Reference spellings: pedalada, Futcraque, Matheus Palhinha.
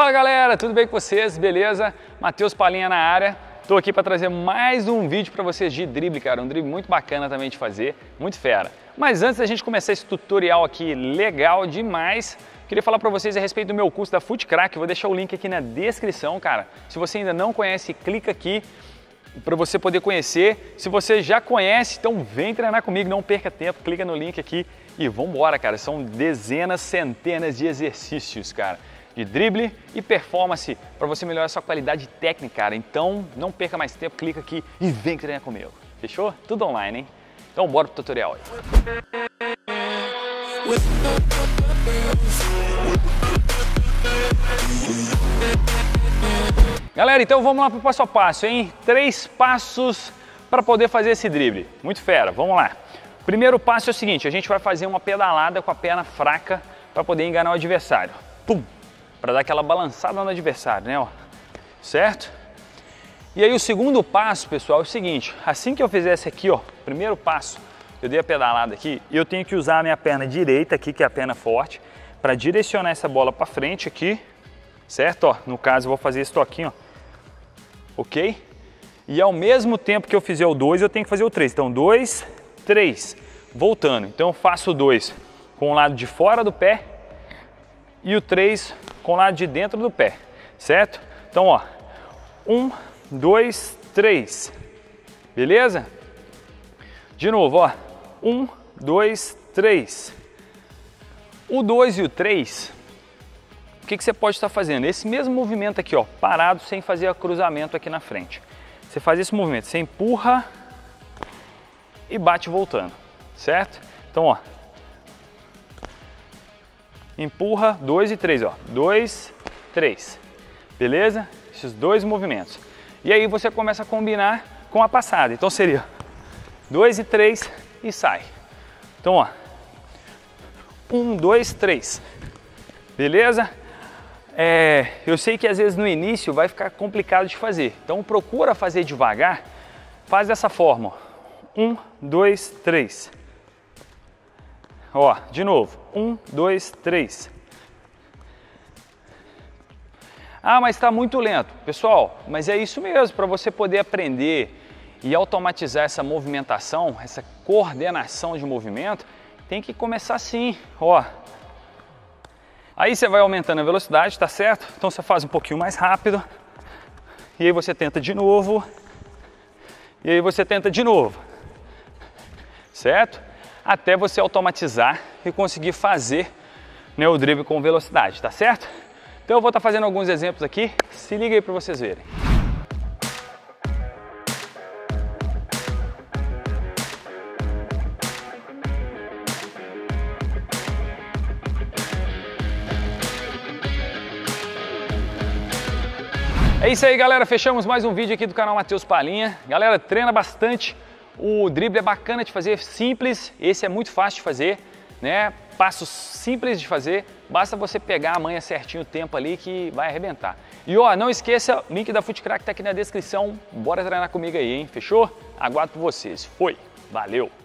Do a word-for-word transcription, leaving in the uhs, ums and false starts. Fala galera, tudo bem com vocês? Beleza? Matheus Palhinha na área. Estou aqui para trazer mais um vídeo para vocês de drible, cara. Um drible muito bacana também de fazer, muito fera. Mas antes da gente começar esse tutorial aqui legal demais, queria falar para vocês a respeito do meu curso da Futcraque. Vou deixar o link aqui na descrição, cara. Se você ainda não conhece, clica aqui para você poder conhecer. Se você já conhece, então vem treinar comigo, não perca tempo, clica no link aqui e vambora, cara. São dezenas, centenas de exercícios, cara, de drible e performance para você melhorar sua qualidade técnica, cara. Então não perca mais tempo, clica aqui e vem treinar comigo. Fechou? Tudo online, hein? Então bora pro tutorial aí. Galera, então vamos lá pro passo a passo, hein? Três passos para poder fazer esse drible. Muito fera, vamos lá. Primeiro passo é o seguinte, a gente vai fazer uma pedalada com a perna fraca para poder enganar o adversário. Pum! Para dar aquela balançada no adversário, né? Ó. Certo? E aí o segundo passo, pessoal, é o seguinte. Assim que eu fizesse aqui, ó, primeiro passo, eu dei a pedalada aqui, eu tenho que usar a minha perna direita aqui, que é a perna forte, para direcionar essa bola para frente aqui, certo? Ó, no caso, eu vou fazer esse toquinho, ó. Ok? E ao mesmo tempo que eu fizer o dois, eu tenho que fazer o três. Então, dois, três, voltando. Então, eu faço o dois com o lado de fora do pé e o três com o lado de dentro do pé, certo? Então, ó, um, dois, três, beleza? De novo, ó, um, dois, três. O dois e o três... O que, que você pode estar fazendo? Esse mesmo movimento aqui, ó, parado, sem fazer cruzamento aqui na frente. Você faz esse movimento, você empurra e bate voltando, certo? Então, ó, empurra, dois e três, ó, dois, três, beleza? Esses dois movimentos. E aí você começa a combinar com a passada. Então seria dois e três e sai. Então, ó, um, dois, três, beleza? É, eu sei que às vezes no início vai ficar complicado de fazer, então procura fazer devagar, faz dessa forma, ó. um, dois, três, ó, de novo, um, dois, três. Ah, mas está muito lento, pessoal, mas é isso mesmo, para você poder aprender e automatizar essa movimentação, essa coordenação de movimento, tem que começar assim, ó. Aí você vai aumentando a velocidade, tá certo? Então você faz um pouquinho mais rápido. E aí você tenta de novo. E aí você tenta de novo. Certo? Até você automatizar e conseguir fazer, né, o drible com velocidade, tá certo? Então eu vou estar fazendo alguns exemplos aqui. Se liga aí para vocês verem. É isso aí, galera. Fechamos mais um vídeo aqui do canal Matheus Palhinha. Galera, treina bastante. O drible é bacana de fazer, simples. Esse é muito fácil de fazer, né? Passos simples de fazer. Basta você pegar a manha certinho, o tempo ali, que vai arrebentar. E ó, não esqueça, o link da Futcraque tá aqui na descrição. Bora treinar comigo aí, hein? Fechou? Aguardo por vocês. Foi. Valeu.